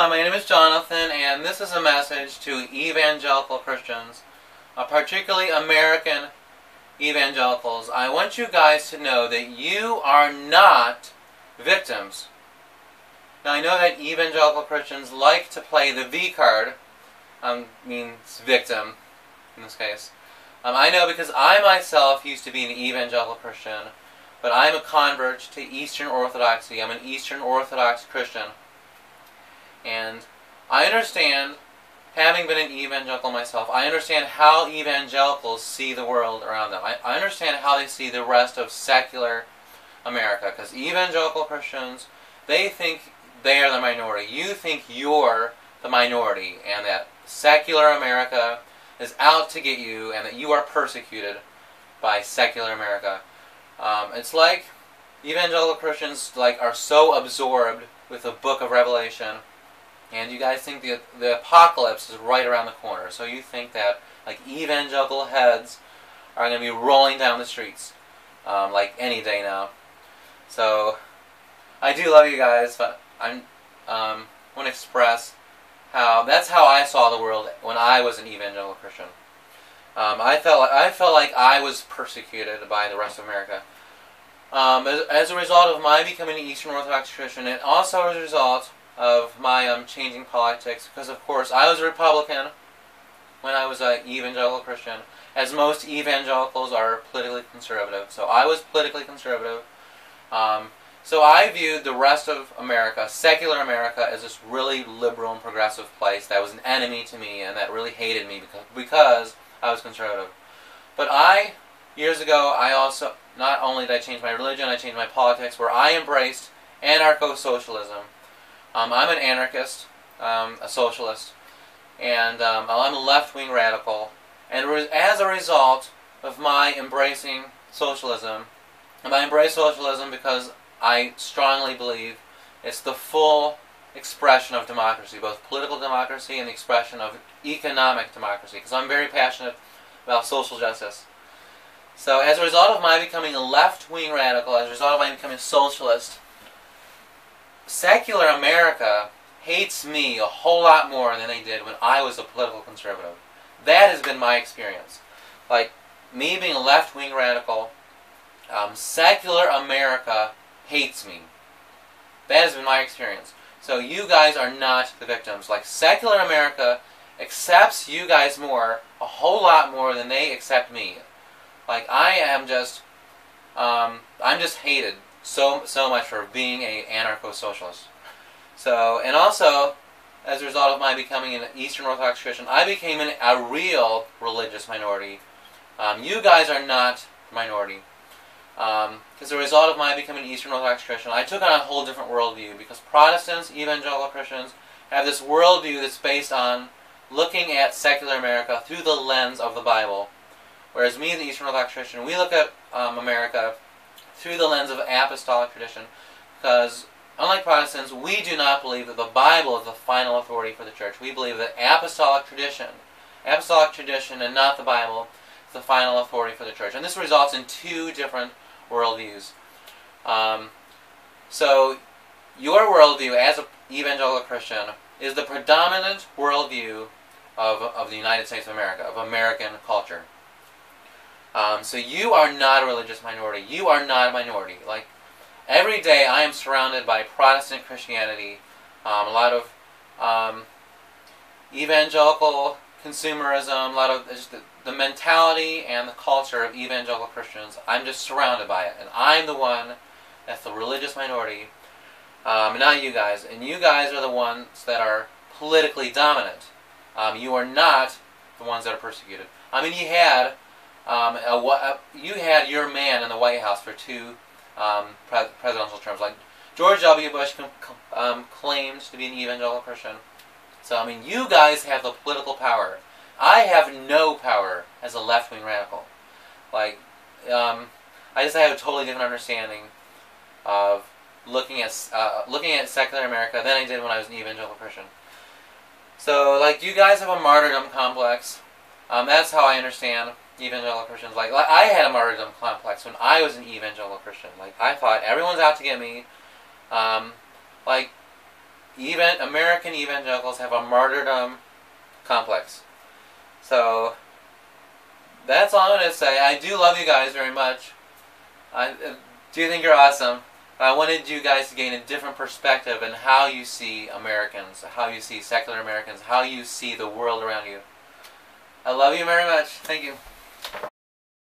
Hi, my name is Jonathan, and this is a message to evangelical Christians, particularly American evangelicals. I want you guys to know that you are not victims. Now, I know that evangelical Christians like to play the V card, means victim in this case. I know because I myself used to be an evangelical Christian, but I'm a convert to Eastern Orthodoxy. I'm an Eastern Orthodox Christian. And I understand, having been an evangelical myself, I understand how evangelicals see the world around them. I understand how they see the rest of secular America. Because evangelical Christians, they think they are the minority. You think you're the minority. And that secular America is out to get you. And that you are persecuted by secular America. It's like evangelical Christians are so absorbed with the book of Revelation. And you guys think the apocalypse is right around the corner. So you think that evangelical heads are going to be rolling down the streets any day now. So I do love you guys, but I want to express how that's how I saw the world when I was an evangelical Christian. I felt like I was persecuted by the rest of America. As a result of my becoming an Eastern Orthodox Christian, and also as a result of my changing politics, because of course I was a Republican when I was an evangelical Christian, as most evangelicals are politically conservative. So I was politically conservative. So I viewed the rest of America, secular America, as this really liberal and progressive place that was an enemy to me and that really hated me because I was conservative. But years ago, I also, not only did I change my religion, I changed my politics, where I embraced anarcho-socialism. I'm an anarchist, a socialist, and I'm a left-wing radical. And as a result of my embracing socialism, and I embrace socialism because I strongly believe it's the full expression of democracy, both political democracy and the expression of economic democracy, because I'm very passionate about social justice. So as a result of my becoming a left-wing radical, as a result of my becoming a socialist, secular America hates me a whole lot more than they did when I was a political conservative. That has been my experience. Me being a left-wing radical, secular America hates me. That has been my experience. So you guys are not the victims. Secular America accepts you guys more, a whole lot more than they accept me. I am just, I'm just hated so much for being an anarcho-socialist. So, and also, as a result of my becoming an Eastern Orthodox Christian, I became a real religious minority. You guys are not the minority. As a result of my becoming an Eastern Orthodox Christian, I took on a whole different worldview, because Protestants, evangelical Christians, have this worldview that's based on looking at secular America through the lens of the Bible. Whereas me, the Eastern Orthodox Christian, we look at America through the lens of apostolic tradition, because unlike Protestants, we do not believe that the Bible is the final authority for the church. We believe that apostolic tradition and not the Bible, is the final authority for the church. And this results in two different worldviews. So your worldview as an evangelical Christian is the predominant worldview of the United States of America, of American culture. So you are not a religious minority. You are not a minority. Every day I am surrounded by Protestant Christianity, a lot of evangelical consumerism, a lot of just the mentality and the culture of evangelical Christians. I'm just surrounded by it. And I'm the one that's the religious minority, not you guys. And you guys are the ones that are politically dominant. You are not the ones that are persecuted. I mean, you had... you had your man in the White House for two presidential terms. George W. Bush claimed to be an evangelical Christian. So, I mean, you guys have the political power. I have no power as a left-wing radical. I just have a totally different understanding of looking at secular America than I did when I was an evangelical Christian. So, you guys have a martyrdom complex. That's how I understand evangelical Christians. I had a martyrdom complex when I was an evangelical Christian. I thought everyone's out to get me. even American evangelicals have a martyrdom complex. So that's all I'm going to say. I do love you guys very much. I do think you're awesome. I wanted you guys to gain a different perspective in how you see Americans, how you see secular Americans, how you see the world around you. I love you very much. Thank you.